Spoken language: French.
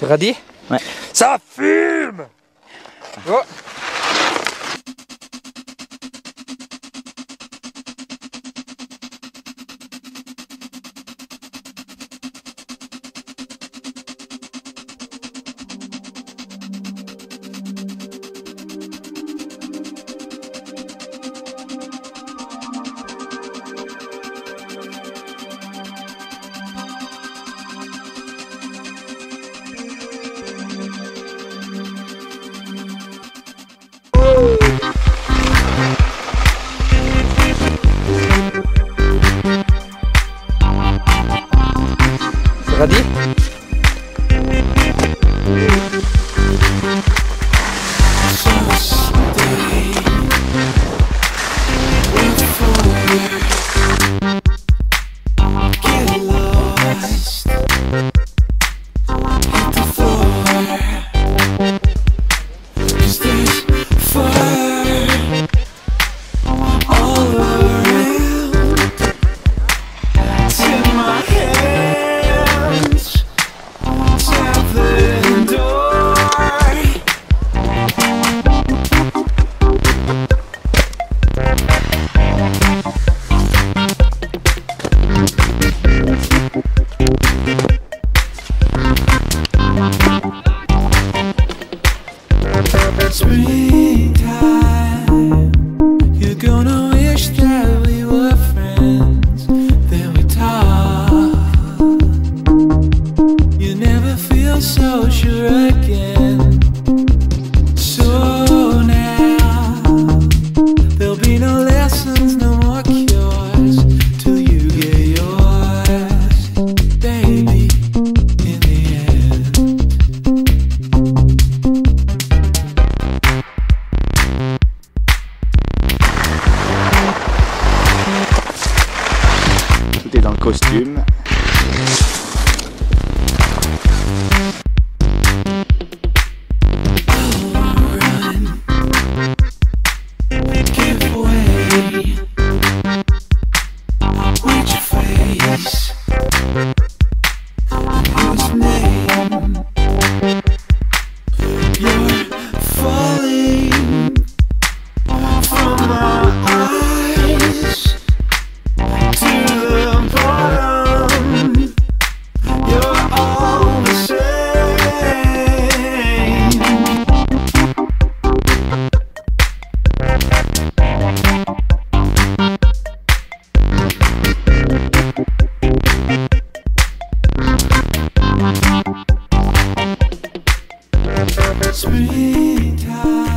C'est radis? Ouais. Ça fume! Oh. Costume. Springtime.